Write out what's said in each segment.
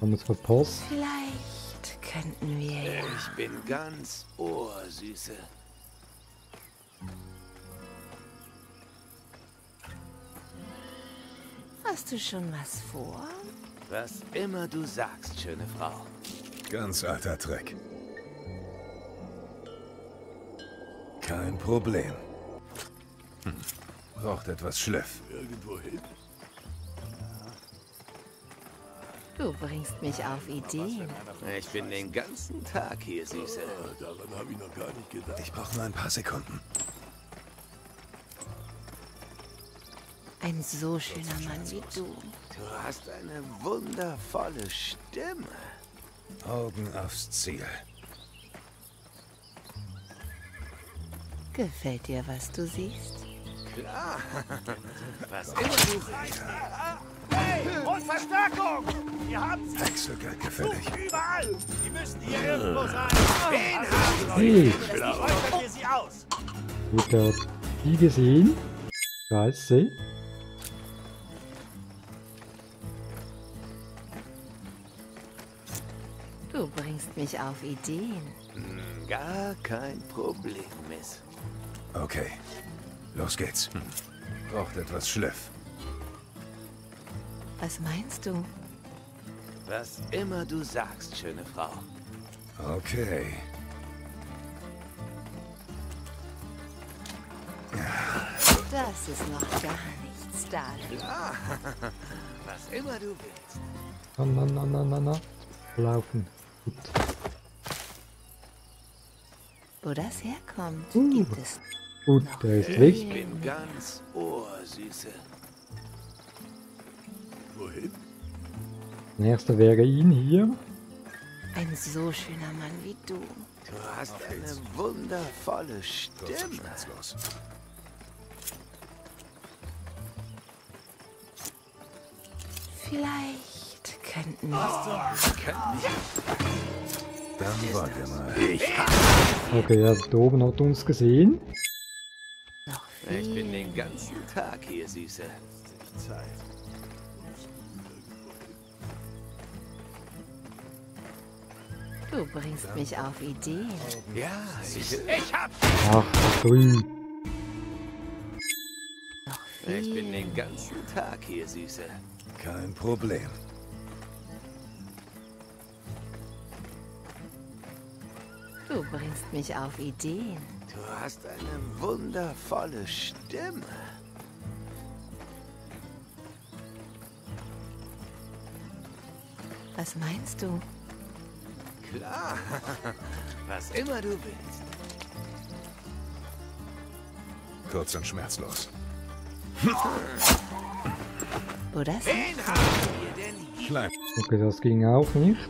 Haben wir es verpasst? Vielleicht könnten wir ja. Ich bin ganz Ohrsüße. Hast du schon was vor? Was immer du sagst, schöne Frau. Ganz alter Trick. Kein Problem. Braucht etwas Schliff. Irgendwo hin. Du bringst mich auf Ideen. Ich bin den ganzen Tag hier, Süße. Oh, daran habe ich noch gar nicht gedacht. Ich brauche nur ein paar Sekunden. Ein so schöner Mann wie du. Du hast eine wundervolle Stimme. Augen aufs Ziel. Gefällt dir, was du siehst? Klar. Was immer du siehst. Hey, und Verstärkung! Wir haben's! Wechselgeld gefällig. Überall! Die müssen hier irgendwo sein. Wen haben wir sie aus? Gut, der hat die gesehen. Scheiße. Du bringst mich auf Ideen. Gar kein Problem, Miss. Okay, los geht's. Braucht etwas Schliff. Was meinst du? Was immer du sagst, schöne Frau. Okay. Das ist noch gar nichts, Darling. Ja. Was immer du willst. Na. Laufen. Gut. Wo das herkommt, gibt es. Gut, der ist weg. Ich bin ganz Ohrsüße. Wohin? Nächster wäre ihn hier. Ein so schöner Mann wie du. Du hast eine wundervolle Stimme. Vielleicht könnten wir Dann warte mal. Okay, ja, da oben hat uns gesehen. Ich bin den ganzen Tag hier, Süße. Du bringst mich auf Ideen. Ja, Süße. Ich hab's. Ach, grün. Ich bin den ganzen Tag hier, Süße. Kein Problem. Du bringst mich auf Ideen. Du hast eine wundervolle Stimme. Was meinst du? Klar, was immer du willst. Kurz und schmerzlos. Oder? Wen haben wir denn hier? Okay, das ging auch nicht.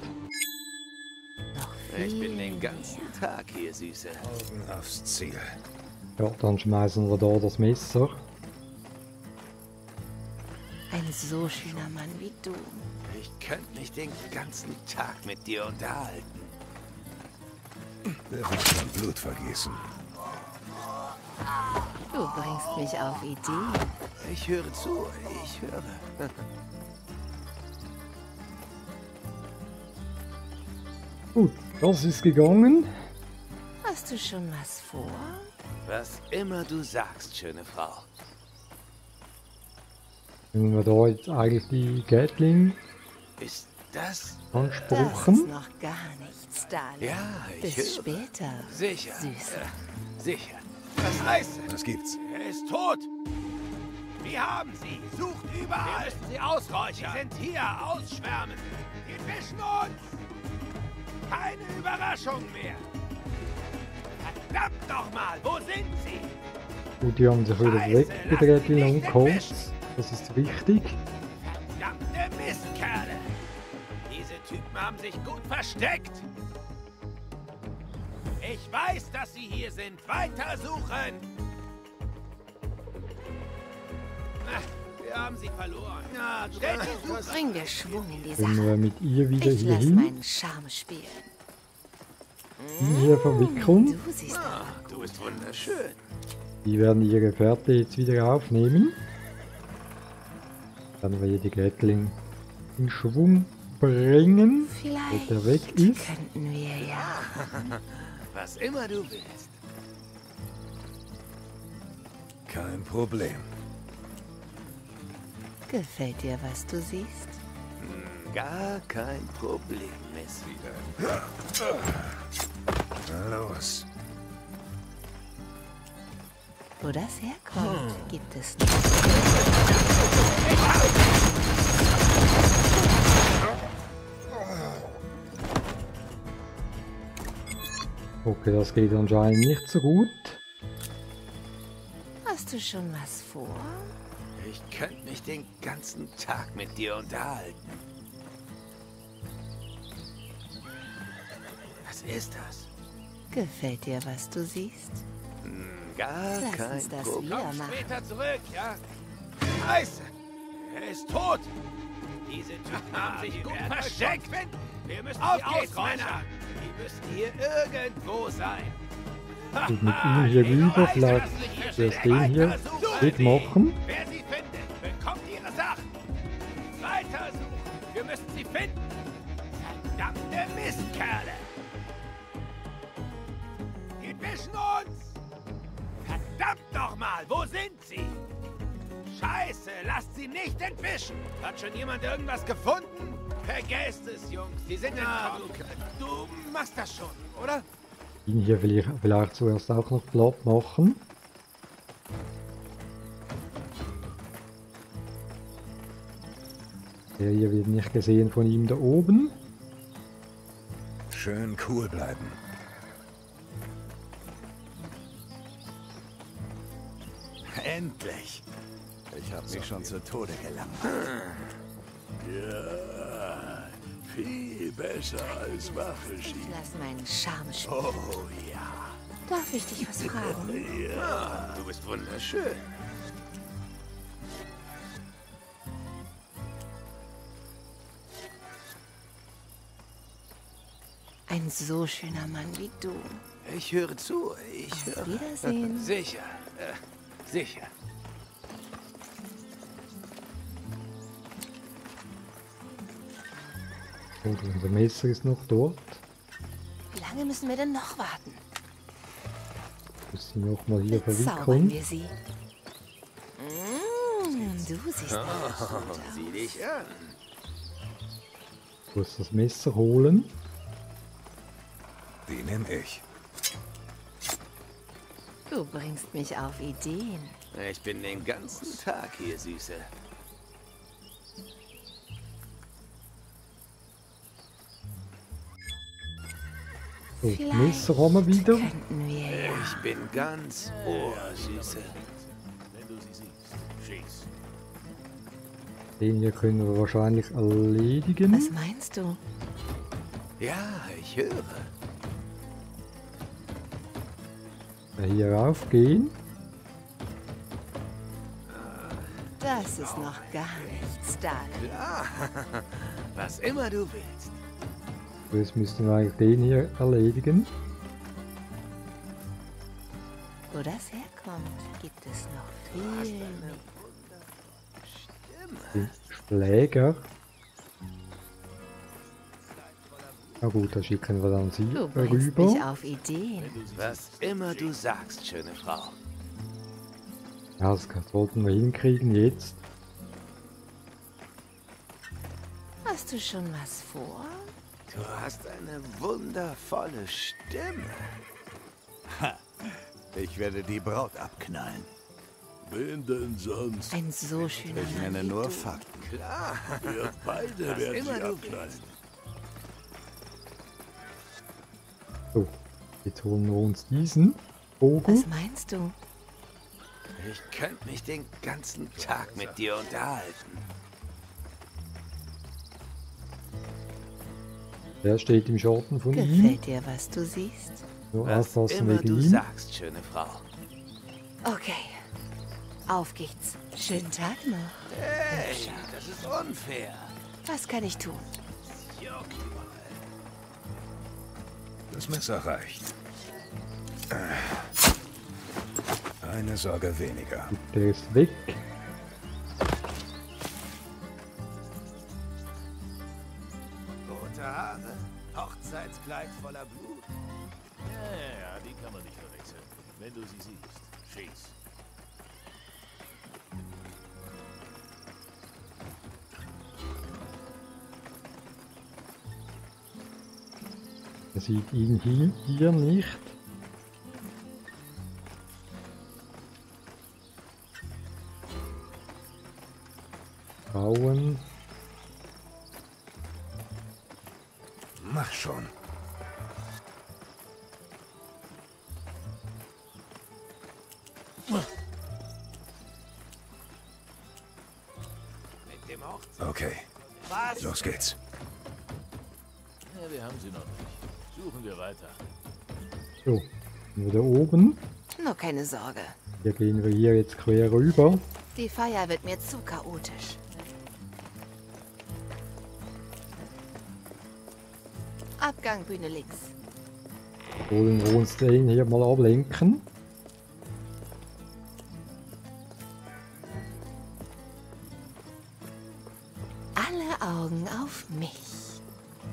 Ich bin den ganzen Tag hier, Süße. Augen aufs Ziel. Ja, dann schmeißen wir da das Messer. Ein so schöner Mann wie du. Ich könnte mich den ganzen Tag mit dir unterhalten. Der wird schon Blut vergießen. Du bringst mich auf Ideen. Ich höre zu, ich höre. Gut, das ist gegangen. Hast du schon was vor? Was immer du sagst, schöne Frau. Wenn wir da jetzt eigentlich die Gatling ist das ansprechen? Das ist noch gar nichts, Darling. Ja, ich Bis höre. Später. Sicher. Süße. Sicher. Was heißt das? Was gibt's? Er ist tot. Wir haben sie. Sucht überall. Wir müssen sie ausräuchern. Sie sind hier. Ausschwärmen. Wir fischen uns. Keine Überraschung mehr! Verdammt doch mal, wo sind sie? Gut, die haben sich wieder weggedreht, wie lange kommt's. Das ist wichtig. Verdammte Mistkerle! Diese Typen haben sich gut versteckt! Ich weiß, dass sie hier sind. Weiter suchen! Ach, wir haben sie verloren. Na, bringen wir Schwung in die Sache. Wir mit ihr wieder ich lass meinen Charme spielen. Diese Verwicklung. Du siehst du bist wunderschön. Die werden ihre Fährte jetzt wieder aufnehmen. Dann werden wir die Gatling in Schwung bringen, vielleicht der weg ist. Könnten wir ja. Was immer du willst. Kein Problem. Gefällt dir, was du siehst? Gar kein Problem, Miss. Na los. Wo das herkommt, gibt es nicht. Okay, das geht anscheinend nicht so gut. Hast du schon was vor? Ich könnte mich den ganzen Tag mit dir unterhalten. Was ist das? Gefällt dir, was du siehst? Gar kein Problem. Komm später zurück, ja? Scheiße! Er ist tot! Diese Typen haben sich gut versteckt! Wir müssen ausräumen! Die müssen hier irgendwo sein! Und mit ihm hier rüberflacht. Wir stehen hier. Geht machen. Wer sie findet, bekommt ihre Sachen. Weiter suchen. Wir müssen sie finden. Verdammte Mistkerle. Die wischen uns. Verdammt nochmal, wo sind sie? Scheiße, lasst sie nicht entwischen. Hat schon jemand irgendwas gefunden? Vergesst es, Jungs. Die sind du machst das schon, oder? Ihn hier will ich vielleicht zuerst auch noch platt machen. Der hier wird nicht gesehen von ihm da oben. Schön cool bleiben. Endlich! Ich habe mich schon zu Tode gelangweilt. Ja, viel besser als Waffe schießen. Ich lass meinen Charme spielen. Oh ja. Darf ich dich was fragen? Ja, du bist wunderschön. Ein so schöner Mann wie du. Ich höre zu. Auf Wiedersehen. Sicher. Sicher. Und unser Messer ist noch dort. Wie lange müssen wir denn noch warten? Muss sie noch mal hier verwickeln. Wir sie. Du siehst aus. Sieh dich an. Ich muss das Messer holen. Die nehme ich. Du bringst mich auf Ideen. Ich bin den ganzen Tag hier, Süße. So, nächste Runde wieder. Ich bin ganz ohr, Süße. Den hier können wir wahrscheinlich erledigen. Was meinst du? Ja, ich höre. Hier raufgehen. Das ist noch gar nichts da. Ja, was immer du willst. Jetzt müssen wir eigentlich den hier erledigen. Wo das herkommt, gibt es noch viel mehr. Schläger. Na gut, da schicken wir dann sie rüber. Auf Ideen. Was immer du sagst, schöne Frau. Ja, das sollten wir hinkriegen jetzt. Hast du schon was vor? Du hast eine wundervolle Stimme. Ha, ich werde die Braut abknallen. Wen denn sonst? Ein so schöner Mann. Ich nenne nur Fakten. Klar. Wir beide werden sie abknallen. So, jetzt holen wir uns diesen Bogen. Was meinst du? Ich könnte mich den ganzen Tag mit dir unterhalten. Der steht im Schatten von ihm. Gefällt dir, was du siehst? So, was immer du sagst, schöne Frau. Okay, auf geht's. Schönen Tag noch. Hey, das ist unfair. Was kann ich tun? Das Messer reicht. Eine Sorge weniger. Der ist weg. Haare, Hochzeitskleid voller Blut. Ja, die kann man nicht verwechseln. Wenn du sie siehst, schieß. Er sieht ihn hier nicht. Frauen. Mach schon. Okay, los geht's. Ja, wir haben sie noch nicht. Suchen wir weiter. So, nur da oben. Nur keine Sorge. Hier gehen wir hier jetzt quer rüber. Die Feier wird mir zu chaotisch. Abgang Bühne links. Wollen wir uns den hier mal ablenken? Alle Augen auf mich.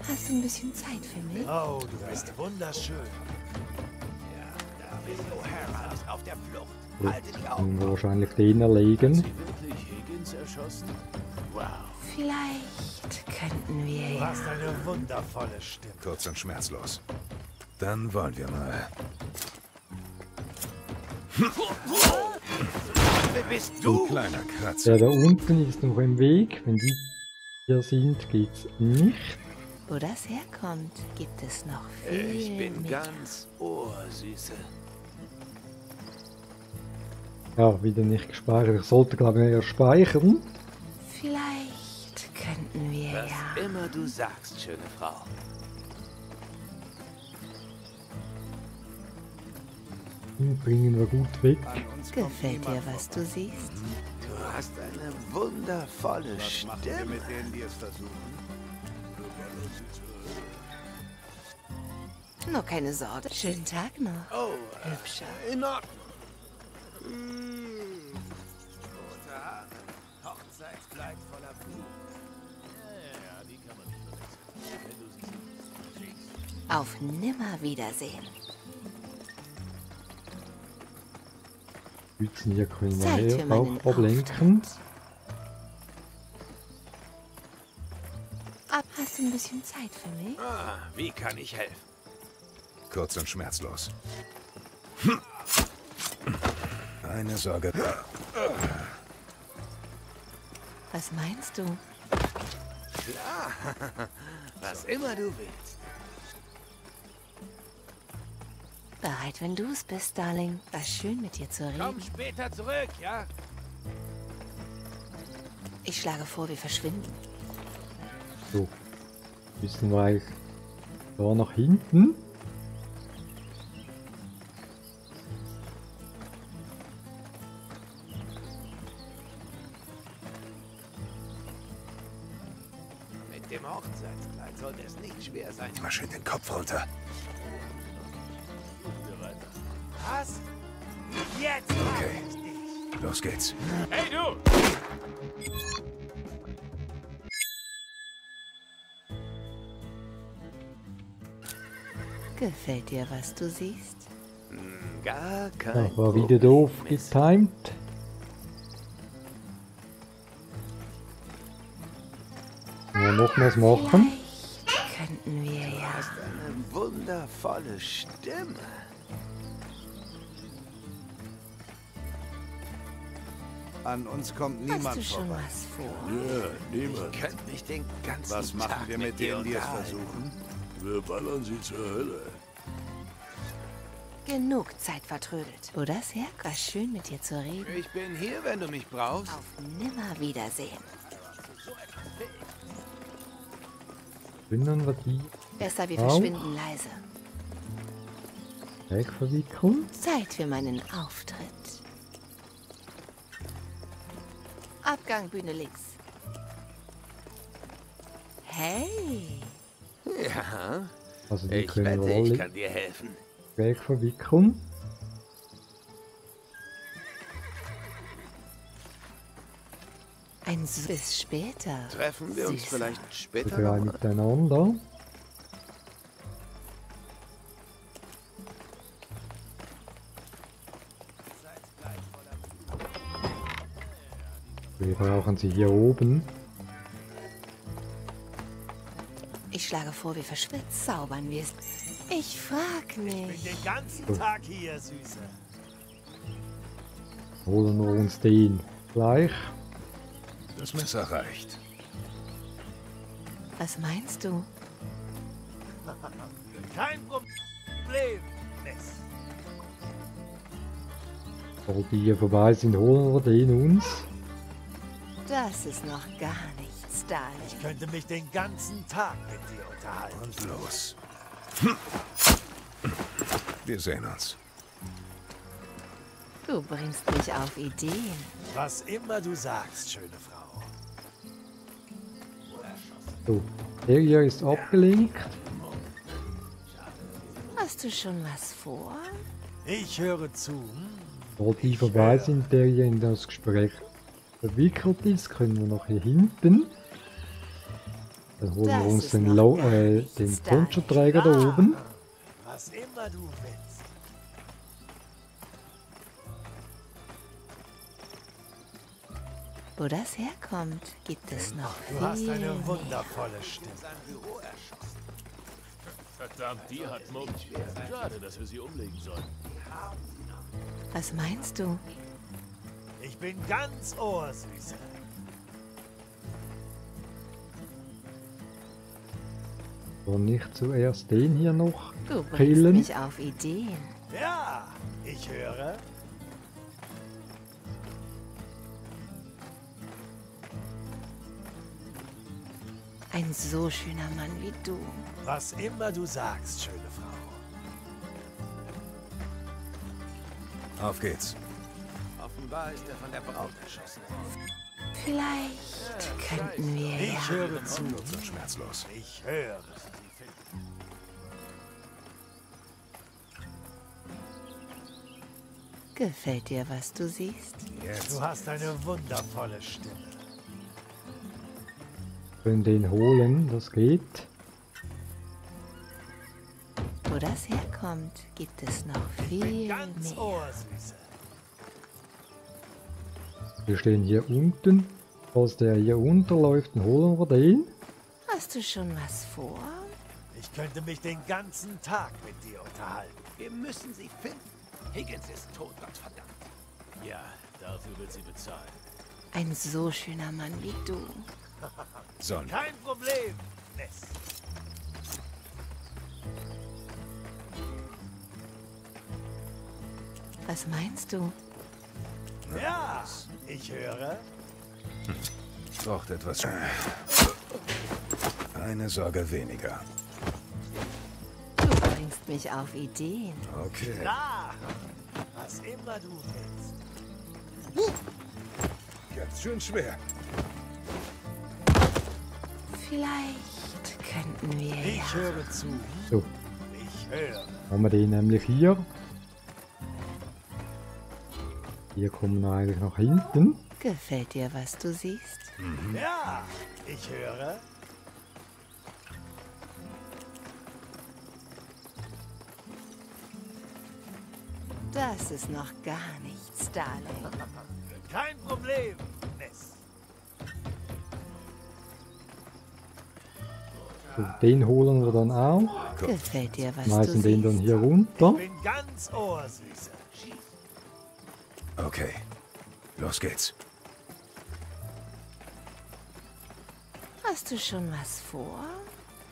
Hast du ein bisschen Zeit für mich? Oh, du bist wunderschön. Ja, da bin ich O'Hara auf der Flucht. Halte die Augen. Wir wahrscheinlich den erlegen. Hat sie wirklich Higgins erschossen? Wow. Vielleicht könnten wir. Du hast eine wundervolle Stimme. Kurz und schmerzlos. Dann wollen wir mal. Wer bist du? Kleiner Kratzer. Der da unten ist noch im Weg. Wenn die hier sind, geht's nicht. Wo das herkommt, gibt es noch viel. Ich bin mehr. Ganz Ohrsüße. Ja, wieder nicht gespeichert. Ich sollte, glaube ich, eher speichern. Vielleicht könnten wir was ja... immer du sagst, schöne Frau. Den bringen wir gut weg. Gefällt dir, was du siehst? Du hast eine wundervolle Stimme. Was machen wir mit denen, die es versuchen? Nur keine Sorge. Schönen Tag noch. Oh, hübscher. In Ordnung. Hochzeitskleid voller Blut. Ja, die kann man nicht verwechseln. Auf Nimmerwiedersehen. Hützen hier können wir auch ablenken. Hast du ein bisschen Zeit für mich? Ah, wie kann ich helfen? Kurz und schmerzlos. Hm. Keine Sorge. Was meinst du? Klar, was immer du willst. Bereit, wenn du es bist, Darling. War schön, mit dir zu reden. Komm später zurück, ja? Ich schlage vor, wir verschwinden. So, müssen wir eigentlich da nach hinten. Im Hochzeitskleid sollte es nicht schwer sein. Mal schön den Kopf runter. Was? Jetzt! Okay, los geht's. Hey, du! Gefällt dir, was du siehst? Gar kein. Das war wieder doof getimed. Nochmals machen. Könnten wir ja. Du hast eine wundervolle Stimme. An uns kommt niemand vorbei. Hast du schon was vor? Ja, niemand. Ich könnte mich den ganzen Tag was machen wir mit denen, die es versuchen? Wir ballern sie zur Hölle. Genug Zeit vertrödelt. Wo das herkommt, war schön mit dir zu reden. Ich bin hier, wenn du mich brauchst. Auf Nimmerwiedersehen. Wir die besser, wir verschwinden leise. Wegversicherung. Zeit für meinen Auftritt. Abgang Bühne links. Hey. Ja. Also die ich wette, ich kann dir helfen. Wegversicherung. Bis später. Treffen wir uns vielleicht später miteinander. Wir brauchen sie hier oben. Ich schlage vor, wir verschwitzt zaubern wir es. Ich frag mich. Ich bin den ganzen Tag hier, Süße. Holen wir uns den gleich. Das Messer reicht. Was meinst du? Kein Problem. Sobald die hier vorbei sind, holen wir den uns. Das ist noch gar nichts, Darling. Ich könnte mich den ganzen Tag mit dir unterhalten. Und los. Wir sehen uns. Du bringst mich auf Ideen. Was immer du sagst, schöne Frau. So, der hier ist abgelenkt. Hast du schon was vor? Ich höre zu. Sobald die vorbei sind, der hier in das Gespräch verwickelt ist, können wir noch hier hinten. Dann holen wir uns den Poncho-Träger da oben. Was immer du willst. Wo das herkommt, gibt es noch viel. Du hast eine wundervolle Stimme. Verdammt, die hat Mumm. Schade, dass wir sie umlegen sollen. Was meinst du? Ich bin ganz Ohr, Süße. Und nicht zuerst den hier noch killen? Du bringst mich auf Ideen. Ja, ich höre. Ein so schöner Mann wie du. Was immer du sagst, schöne Frau. Auf geht's. Offenbar ist er von der Braut erschossen. Vielleicht könnten wir... Ich höre zu. Und schmerzlos. Ich höre. Gefällt dir, was du siehst? Jetzt. Du hast eine wundervolle Stimme. Können den holen, das geht. Wo das herkommt, gibt es noch viel mehr. Wir stehen hier unten. Als der hier unterläuft, holen wir den. Hast du schon was vor? Ich könnte mich den ganzen Tag mit dir unterhalten. Wir müssen sie finden. Higgins ist tot, Gott verdammt. Ja, dafür wird sie bezahlen. Ein so schöner Mann wie du. Sonne. Kein Problem. Ness. Was meinst du? Ja, ich höre. Ich brauche etwas. Eine Sorge weniger. Du bringst mich auf Ideen. Okay. Klar. Was immer du willst. Ganz schön schwer. Vielleicht könnten wir... Ich höre zu. So. Ich höre. Haben wir den nämlich hier. Hier kommen wir eigentlich nach hinten. Gefällt dir, was du siehst? Mhm. Ja, ich höre. Das ist noch gar nichts, Darling. Kein Problem. Den holen wir dann auch. Gefällt dir, was schmeißen du den siehst? Dann hier runter. Ich bin ganz Ohr, Süße. Okay, los geht's. Hast du schon was vor?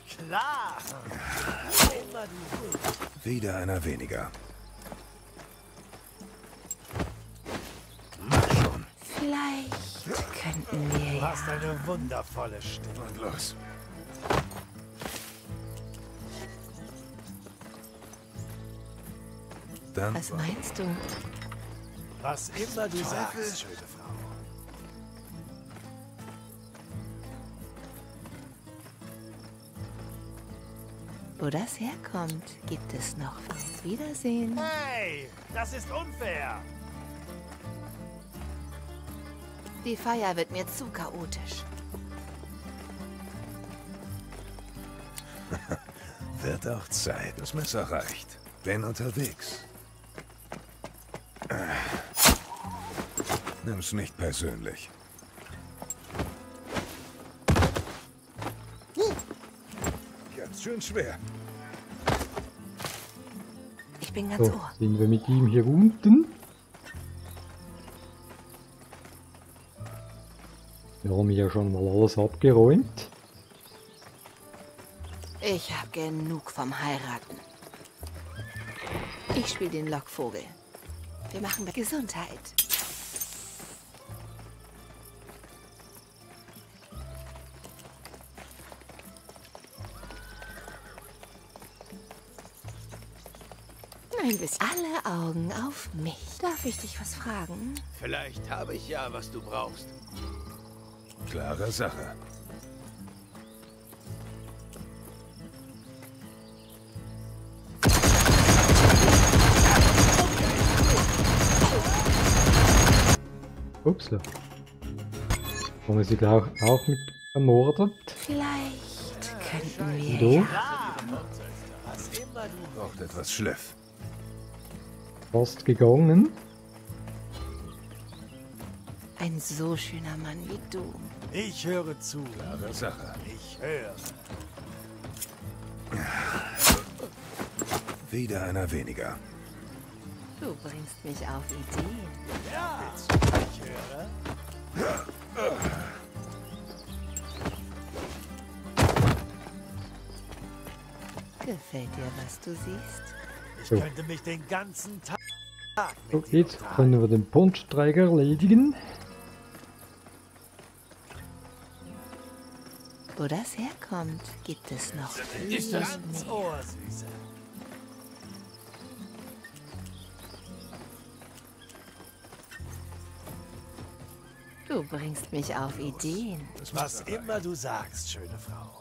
Klar. Wieder einer weniger. Schon. Vielleicht könnten wir... Du hast eine wundervolle Stimme. Und los. Dann was meinst du? Was immer du sagst, schöne Frau. Wo das herkommt, gibt es noch fürs Wiedersehen. Hey, das ist unfair. Die Feier wird mir zu chaotisch. Wird auch Zeit. Das Messer reicht. Bin unterwegs. Nimm's nicht persönlich. Ganz schön schwer. Ich bin ganz so, ohr. Sind wir mit ihm hier unten? Wir haben ja schon mal alles abgeräumt. Ich habe genug vom Heiraten. Ich spiele den Lockvogel. Wir machen Gesundheit. Ein bisschen alle Augen auf mich. Darf ich dich was fragen? Vielleicht habe ich ja, was du brauchst. Klare Sache. Upsla. Haben wir sie gleich auch mit ermordet? Vielleicht könnten wir. Ja. Braucht etwas Schliff. Fast gegangen. Ein so schöner Mann wie du. Ich höre zu. Klare Sache. Ich höre. Wieder einer weniger. Du bringst mich auf Ideen. Ja, ich höre. Gefällt dir, was du siehst? Ich könnte mich den ganzen Tag. So, jetzt können wir den Punschträger erledigen. Wo das herkommt, gibt es noch viel ist das mehr. Ohrsüße. Du bringst mich auf Ideen. Was immer du sagst, schöne Frau.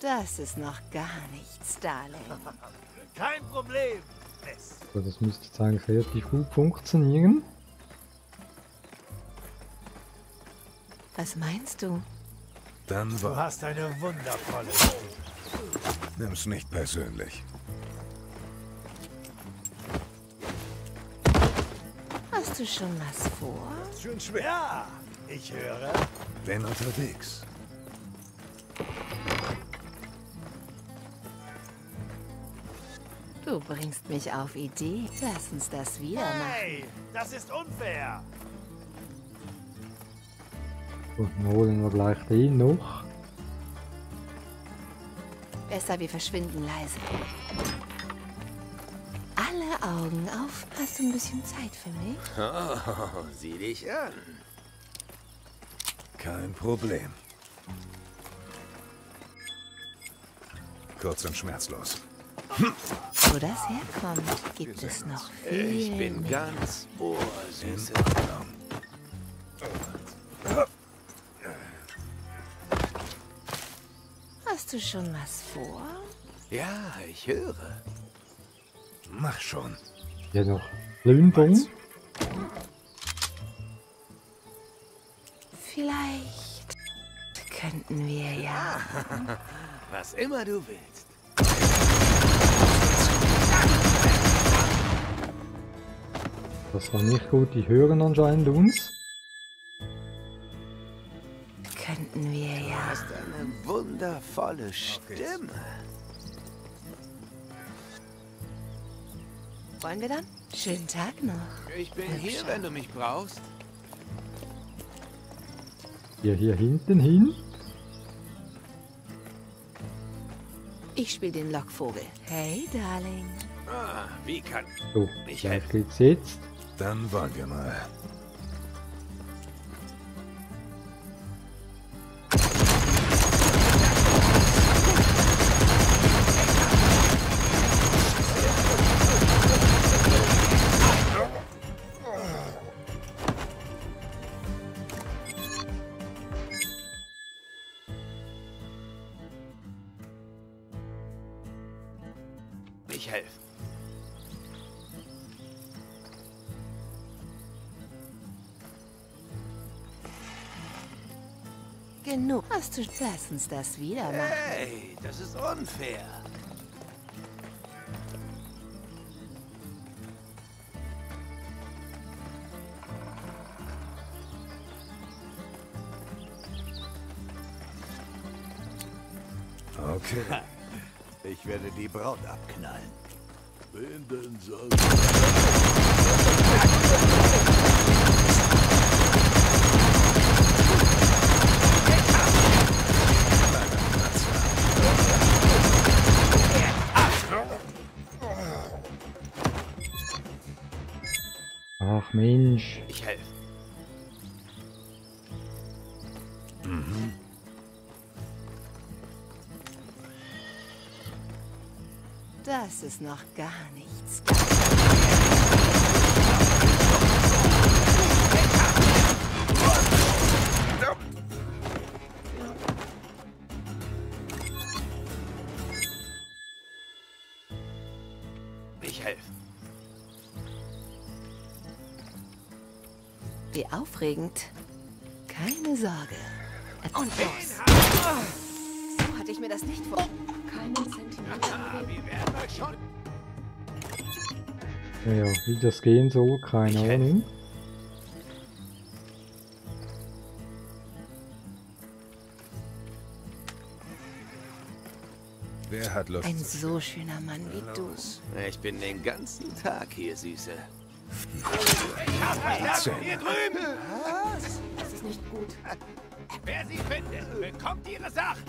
Das ist noch gar nichts, Darling. Kein Problem. So, das müsste jetzt eigentlich relativ gut funktionieren. Was meinst du? Dann war. Du hast eine wundervolle. Nimm's nicht persönlich. Hast du schon was vor? Schön schwer. Ja, ich höre. Bin unterwegs. Du bringst mich auf Idee. Lass uns das wieder machen. Hey, das ist unfair. Und dann holen wir gleich den noch. Besser, wir verschwinden leise. Alle Augen auf. Hast du ein bisschen Zeit für mich? Oh, sieh dich an. Kein Problem. Kurz und schmerzlos. Hm. Wo das herkommt, gibt es noch viel. Ich bin mehr. Ganz ohrsüß. Hast du schon was vor? Ja, ich höre. Mach schon. Ja, noch Blümchen. Vielleicht könnten wir ja. Was immer du willst. Das war nicht gut, die hören anscheinend uns. Könnten wir ja. Du hast eine wundervolle Stimme. Wollen wir dann? Schönen Tag noch. Ich bin hier, wenn du mich brauchst. Hier hinten hin. Ich spiele den Lockvogel. Hey, Darling. Ah, wie kann ich helfen? Geht's jetzt? Dann wollen wir mal. Ich helfe. Genug. Hast du, lass uns das wieder machen. Hey, das ist unfair. Okay. Ich werde die Braut abknallen. Wen denn sonst? Ach Mensch. Ich helfe. Mhm. Das ist noch gar nichts. Ich helfe. Wie aufregend. Keine Sorge. Und so hatte ich mir das nicht vor. Keinen Zentimeter. Schon. Ja, wie das gehen soll, keine Ahnung. Wer hat Lust? Ein so schöner Mann wie du. Ich bin den ganzen Tag hier, Süße. Ich hab mich da hier drüben. Was? Das ist nicht gut. Wer sie findet, bekommt ihre Sachen.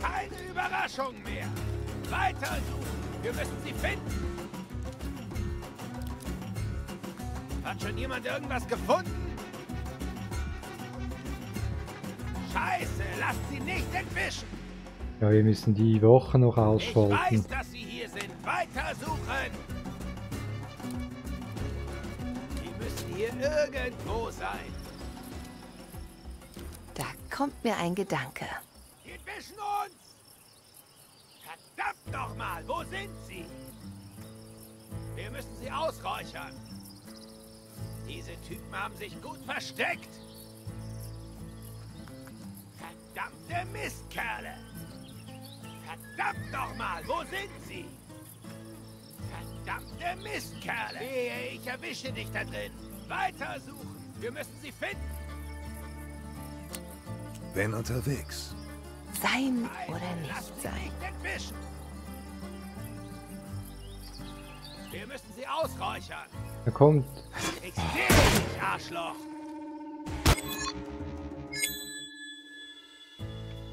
Keine Überraschung mehr. Weiter suchen. Wir müssen sie finden. Hat schon jemand irgendwas gefunden? Scheiße, lasst sie nicht entwischen. Ja, wir müssen die Woche noch ausschalten. Ich weiß, dass sie hier sind. Weiter suchen. Die müssen hier irgendwo sein. Da kommt mir ein Gedanke. Die entwischen uns! Verdammt nochmal, wo sind sie? Wir müssen sie ausräuchern. Diese Typen haben sich gut versteckt. Verdammte Mistkerle! Verdammt nochmal, wo sind sie? Verdammte Mistkerle! Wehe, ich erwische dich da drin. Weiter suchen, wir müssen sie finden. Wenn unterwegs. Sein oder nicht sein. Wir müssen sie ausräuchern. Er kommt. Ich sehe dich, Arschloch.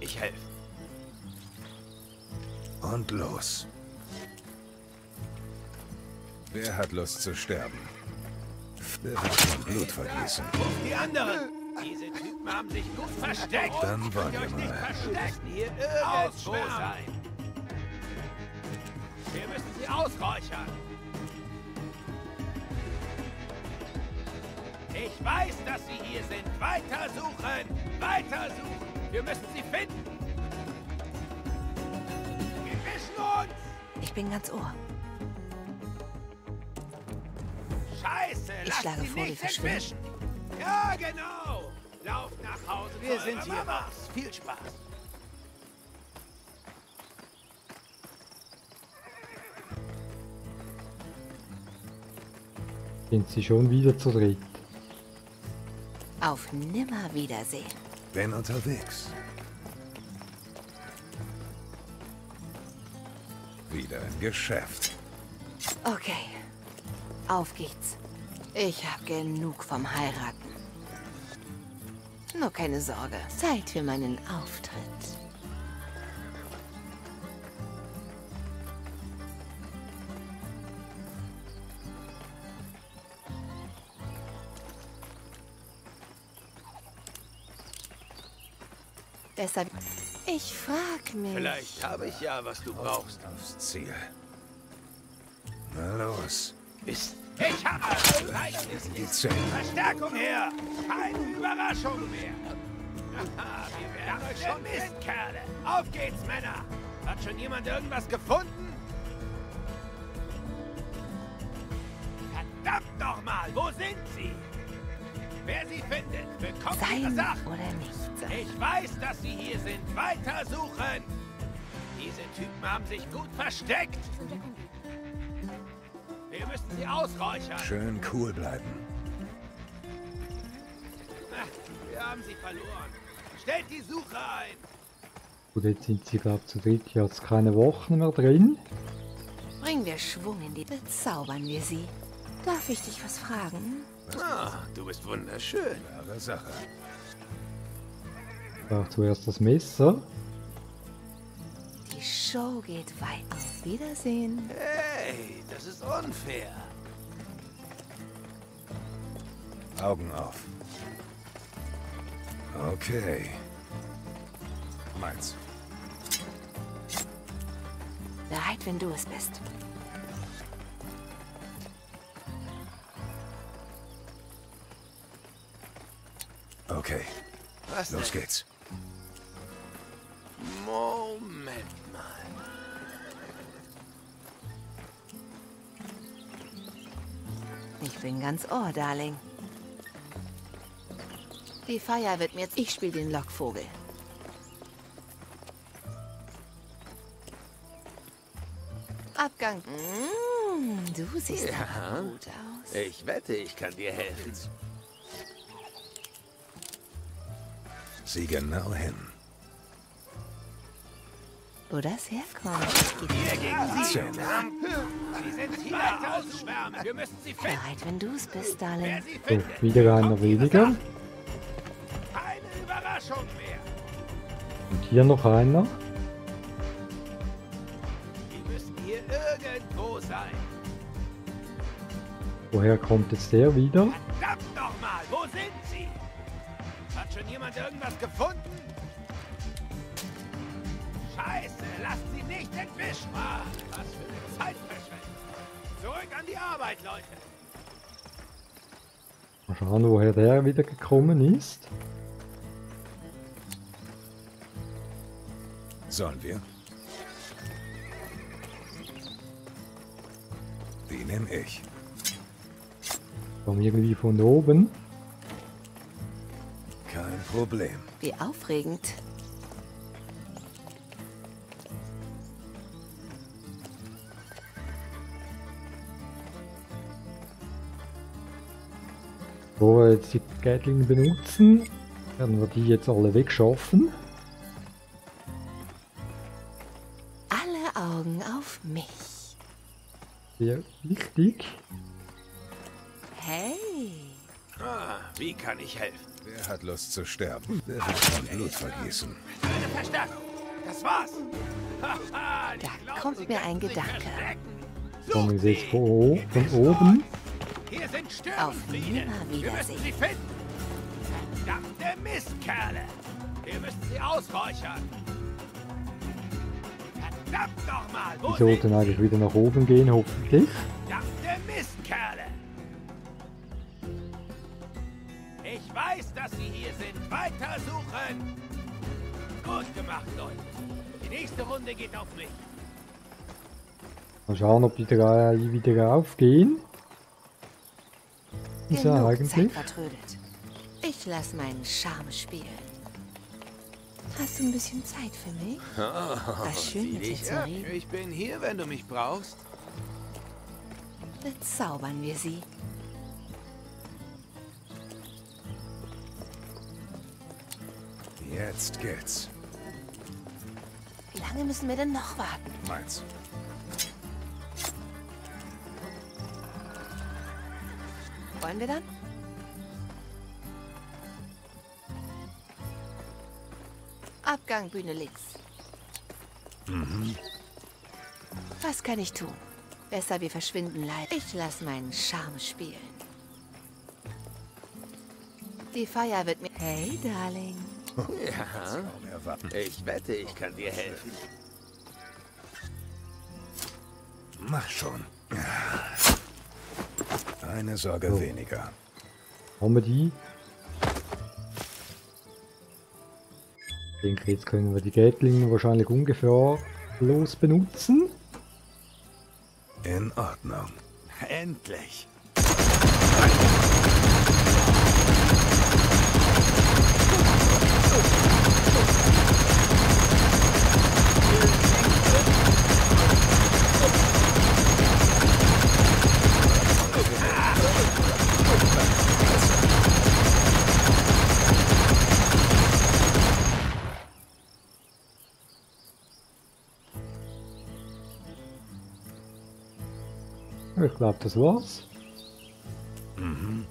Ich helfe. Und los. Wer hat Lust zu sterben? Wer hat sein Blut vergießen? Die anderen. Diese Typen haben sich gut versteckt. Dann wollen wir euch nicht verstecken. Hier irgendwo sein. Wir müssen sie ausräuchern. Ich weiß, dass sie hier sind. Weiter suchen. Weiter suchen. Wir müssen sie finden. Wir wischen uns. Ich bin ganz ohr. Scheiße, ich schlage vor, die verschwinden. Ja, genau. Lauf nach Hause. Wir sind hier. Mamas. Viel Spaß. Sind sie schon wieder zu dritt? Auf Nimmerwiedersehen. Bin unterwegs. Wieder im Geschäft. Okay. Auf geht's. Ich hab genug vom Heiraten. Nur keine Sorge. Zeit für meinen Auftritt. Deshalb... Ich frag mich... Vielleicht habe ich ja, was du brauchst. Aufs Ziel. Na los. Ist... Ich habe Verstärkung her! Keine Überraschung mehr! Haha, wir werden euch schon Mistkerle! Auf geht's, Männer! Hat schon jemand irgendwas gefunden? Verdammt nochmal, wo sind sie? Wer sie findet, bekommt ihre Sachen! Oder nicht sein. Ich weiß, dass sie hier sind! Weiter suchen! Diese Typen haben sich gut versteckt! Wir müssen sie ausräuchern. Schön cool bleiben. Wir haben sie verloren. Stellt die Suche ein. Gut, jetzt sind sie gerade zu dritt jetzt keine Wochen mehr drin. Bringen wir Schwung in die... Bezaubern wir sie. Darf ich dich was fragen? Ah, du bist wunderschön. Wahre Sache. Ach, zuerst das Messer. Die Show geht weiter. Auf Wiedersehen. Hey, das ist unfair. Augen auf. Okay. Meins. Bereit, wenn du es bist. Okay. Was los denn? Geht's. Moment mal. Ich bin ganz ohr, Darling. Die Feier wird mir jetzt... Ich spiele den Lockvogel. Abgang. Mmh, du siehst ja gut aus. Ich wette, ich kann dir helfen. Sieh genau hin. Wo das herkommt. Sie sind hier Tausendschwärme. Wir müssen sie finden. Bereit, wenn du es bist, Darling. So, wieder einer weniger. Und hier noch einer. Die müssen hier irgendwo sein. Woher kommt jetzt der wieder? Verdammt nochmal, wo sind sie? Hat schon jemand irgendwas gefunden? Scheiße, lasst sie nicht entwischen. Ah, was für eine Zeitverschwendung. Zurück an die Arbeit, Leute. Mal schauen, woher der wieder gekommen ist. Sollen wir? Die nehme ich. Komm irgendwie von oben. Kein Problem. Wie aufregend. Wo wir jetzt die Gatling benutzen, werden wir die jetzt alle wegschaffen. Auf mich. Sehr wichtig. Hey. Ah, wie kann ich helfen? Wer hat Lust zu sterben? Wer wird von Blut vergießen? Eine Verstärkung. Das war's. Da kommt mir ein Gedanke. Kommen Sie jetzt von oben. Hier sind Stürme. Auf Wiedersehen. Verdammte Mistkerle. Ihr müsst sie ausräuchern. Die sollten eigentlich wieder nach oben gehen, hoffentlich. Ich weiß, dass sie hier sind. Weiter suchen. Gut gemacht, Leute. Die nächste Runde geht auf mich. Mal schauen, ob die drei wieder aufgehen. Ist ja eigentlich. Ich lasse meinen Charme spielen. Hast du ein bisschen Zeit für mich? Was schön mit dir zu reden. Ich bin hier, wenn du mich brauchst. Bezaubern wir sie. Jetzt geht's. Wie lange müssen wir denn noch warten? Meins. Wollen wir dann? Abgang, Bühne links. Mhm. Was kann ich tun? Besser, wir verschwinden leider. Ich lasse meinen Charme spielen. Die Feier wird mir... Hey, Darling. Ja, ich wette, ich kann dir helfen. Mach schon. Eine Sorge weniger. Haben wir die? Ich denke, jetzt können wir die Gatling wahrscheinlich ungefähr los benutzen. In Ordnung. Endlich. ich glaube, das war's. Mhm.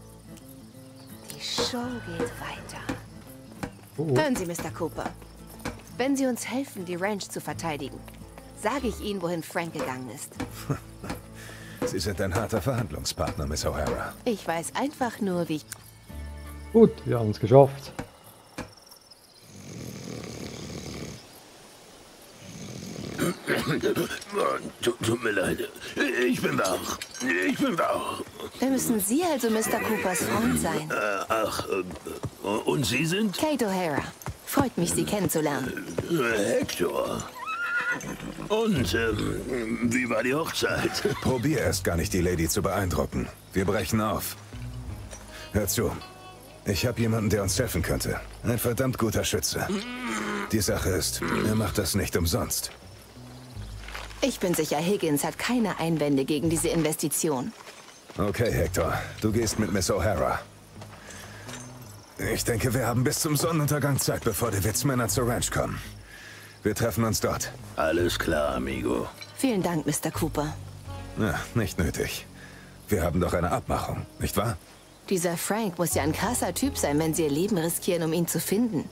Die Show geht weiter. Oh oh. Hören Sie, Mr. Cooper. Wenn Sie uns helfen, die Ranch zu verteidigen, sage ich Ihnen, wohin Frank gegangen ist. Sie sind ein harter Verhandlungspartner, Miss O'Hara. Ich weiß einfach nur, wie ich... Gut, wir haben es geschafft. Tut mir leid. Ich bin wach. Ich bin wach. Dann müssen Sie also Mr. Coopers Freund sein. Ach, und Sie sind? Kate O'Hara. Freut mich, Sie kennenzulernen. Hector. Und, wie war die Hochzeit? Probier erst gar nicht, die Lady zu beeindrucken. Wir brechen auf. Hör zu. Ich habe jemanden, der uns helfen könnte. Ein verdammt guter Schütze. Die Sache ist, er macht das nicht umsonst. Ich bin sicher, Higgins hat keine Einwände gegen diese Investition. Okay, Hector. Du gehst mit Miss O'Hara. Ich denke, wir haben bis zum Sonnenuntergang Zeit, bevor die Witzmänner zur Ranch kommen. Wir treffen uns dort. Alles klar, Amigo. Vielen Dank, Mr. Cooper. Ja, nicht nötig. Wir haben doch eine Abmachung, nicht wahr? Dieser Frank muss ja ein krasser Typ sein, wenn Sie Ihr Leben riskieren, um ihn zu finden.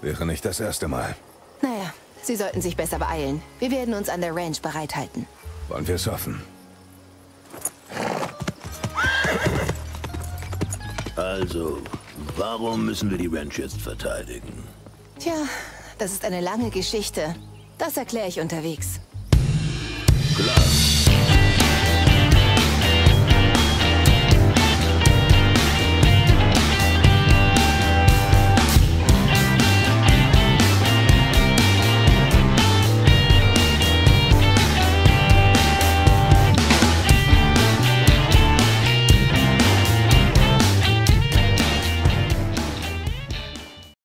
Wäre nicht das erste Mal. Naja, Sie sollten sich besser beeilen. Wir werden uns an der Ranch bereithalten. Wollen wir es hoffen? Also, warum müssen wir die Ranch jetzt verteidigen? Tja... Das ist eine lange Geschichte. Das erkläre ich unterwegs.